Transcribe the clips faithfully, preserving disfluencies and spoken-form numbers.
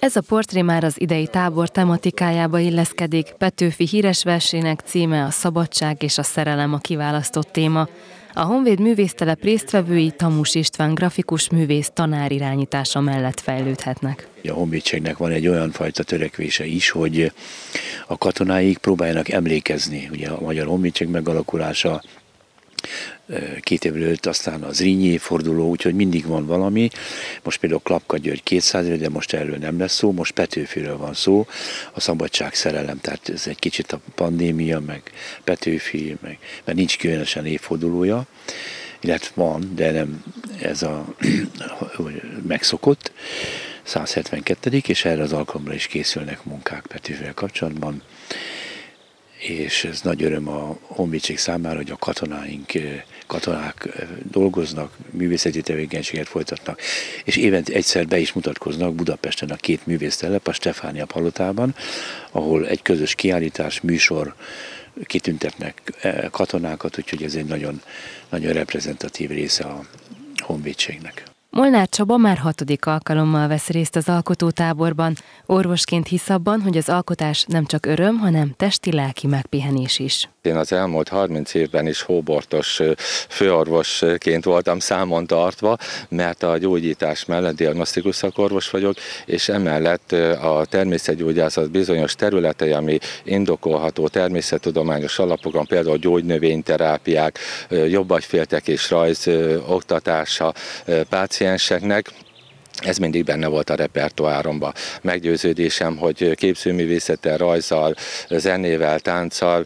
Ez a portré már az idei tábor tematikájába illeszkedik. Petőfi híres versének címe a szabadság és a szerelem a kiválasztott téma. A Honvéd Művésztelep résztvevői Tamus István grafikus művész tanár irányítása mellett fejlődhetnek. A honvédségnek van egy olyan fajta törekvése is, hogy a katonáik próbáljanak emlékezni. Ugye a Magyar Honvédség megalakulása két évvel előtt, aztán a Zrínyi forduló, úgyhogy mindig van valami. Most például Klapka György kétszáz éve, de most erről nem lesz szó, most Petőfiről van szó, a szabadság szerelem, tehát ez egy kicsit a pandémia, meg Petőfi, meg, mert nincs különösen évfordulója, illetve van, de nem ez a megszokott, száz hetvenkettedik és erre az alkalomra is készülnek munkák Petőfivel kapcsolatban. És ez nagy öröm a honvédség számára, hogy a katonáink, katonák dolgoznak, művészeti tevékenységet folytatnak, és évente egyszer be is mutatkoznak Budapesten a két művésztelep, a Stefánia Palotában, ahol egy közös kiállítás, műsor, kitüntetnek katonákat, úgyhogy ez egy nagyon, nagyon reprezentatív része a honvédségnek. Molnár Csaba már hatodik alkalommal vesz részt az alkotótáborban. Orvosként hisz abban, hogy az alkotás nem csak öröm, hanem testi-lelki megpihenés is. Én az elmúlt harminc évben is hóbortos főorvosként voltam számon tartva, mert a gyógyítás mellett diagnosztikus szakorvos vagyok, és emellett a természetgyógyászat bizonyos területei, ami indokolható természettudományos alapokon, például gyógynövényterápiák, jobbagyféltek és rajz oktatása pácienseknek, ez mindig benne volt a repertoáromban. Meggyőződésem, hogy képzőművészettel, rajzzal, zenével, tánccal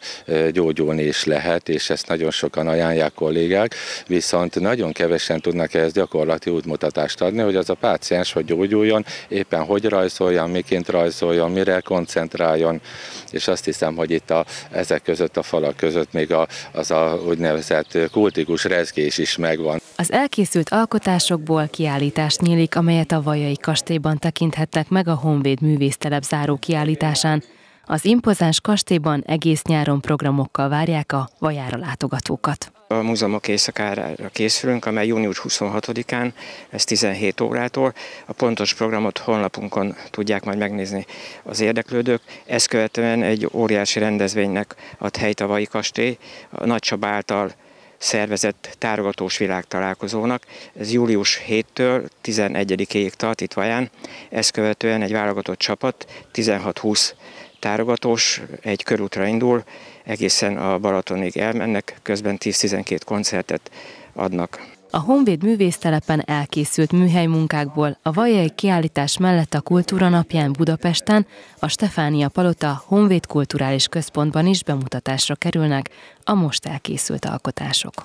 gyógyulni is lehet, és ezt nagyon sokan ajánlják kollégák, viszont nagyon kevesen tudnak ehhez gyakorlati útmutatást adni, hogy az a páciens, hogy gyógyuljon, éppen hogy rajzoljon, miként rajzoljon, mire koncentráljon, és azt hiszem, hogy itt a, ezek között, a falak között még a, az a úgynevezett kultikus rezgés is megvan. Az elkészült alkotásokból kiállítás nyílik, amelyet a Vajai kastélyban tekinthetnek meg a Honvéd Művésztelep záró kiállításán. Az impozáns kastélyban egész nyáron programokkal várják a Vajára látogatókat. A múzeumok éjszakára készülünk, amely június huszonhatodikán, ez tizenhét órától. A pontos programot honlapunkon tudják majd megnézni az érdeklődők. Ezt követően egy óriási rendezvénynek ad helyt a Vajai kastély, a Nagy Csaba által szervezett tárogatós világtalálkozónak. Ez július héttől tizenegyedikéig tart itt Vaján. Ezt követően egy válogatott csapat, tizenhat-húsz tárogatós, egy körútra indul, egészen a Balatonig elmennek, közben tíz-tizenkét koncertet adnak. A Honvéd Művésztelepen elkészült műhelymunkákból a vajai kiállítás mellett a Kultúra napján Budapesten a Stefánia Palota Honvéd Kulturális Központban is bemutatásra kerülnek a most elkészült alkotások.